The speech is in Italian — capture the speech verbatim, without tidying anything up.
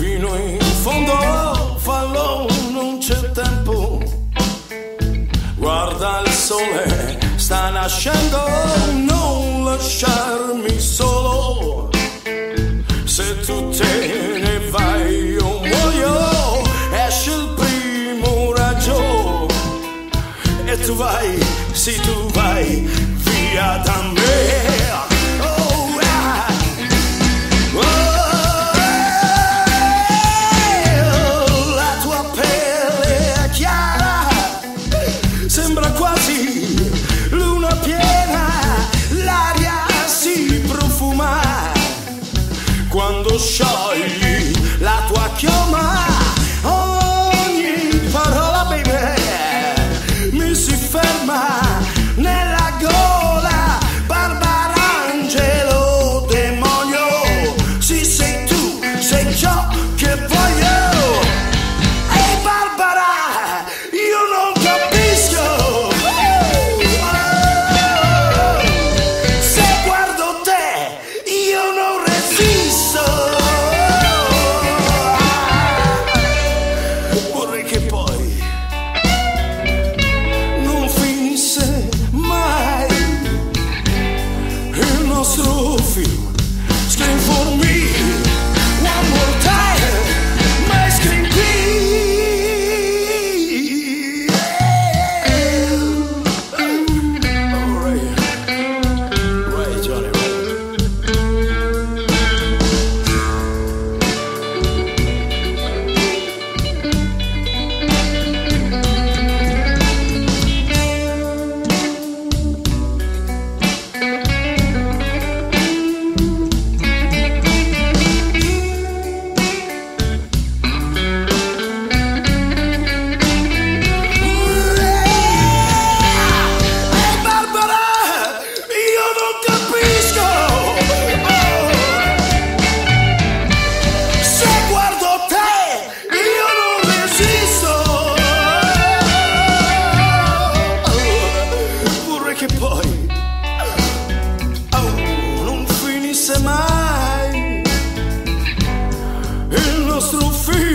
fino in fondo, fallo, non c'è tempo. Guarda il sole, sta nascendo, non lasciarmi solo. Se tu te ne vai io muoio, esce il primo raggio e tu vai, sì tu vai via da me. Sciogli la tua chioma, ogni parola baby mi si ferma nella gola. Barbara Angelo demonio, sì sei tu, sei ciò che voglio. Ehi Barbara, io non capisco, oh, se guardo te io non resisto. Mai il nostro figlio